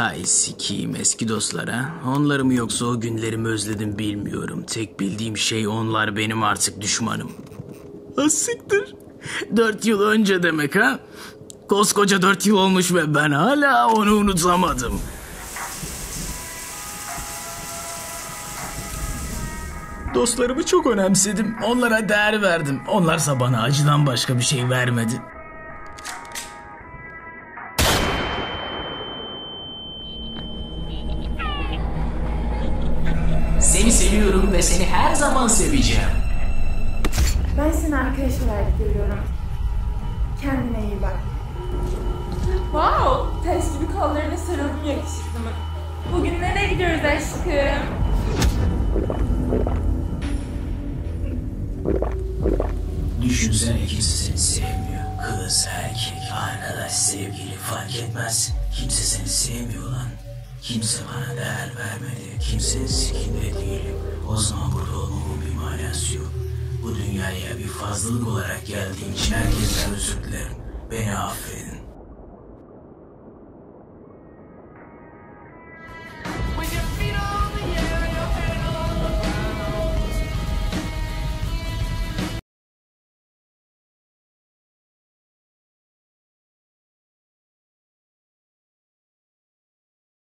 Hay sikiyim eski dostlara. Onları mı yoksa o günlerimi özledim bilmiyorum. Tek bildiğim şey onlar benim artık düşmanım. Asiktir. 4 yıl önce demek ha? Koskoca 4 yıl olmuş ve ben hala onu unutamadım. Dostlarımı çok önemsedim. Onlara değer verdim. Onlarsa bana acıdan başka bir şey vermedi. Seni seviyorum ve seni her zaman seveceğim. Ben seni arkadaş olarak görüyorum. Kendine iyi bak. Wow! Ters gibi kollarına sarıldım yakışıklımın. Bugün nereye gidiyoruz aşkım? Düşünsene kimse seni sevmiyor. Kız, erkek, arkadaş, sevgili fark etmez. Kimse seni sevmiyor lan. Kimse bana değer vermedi. Kimsenin sikinde değilim. O zaman burada olmamın bir manası yok. Bu dünyaya bir fazlalık olarak geldiğim için herkesten özür dilerim. Beni affedin.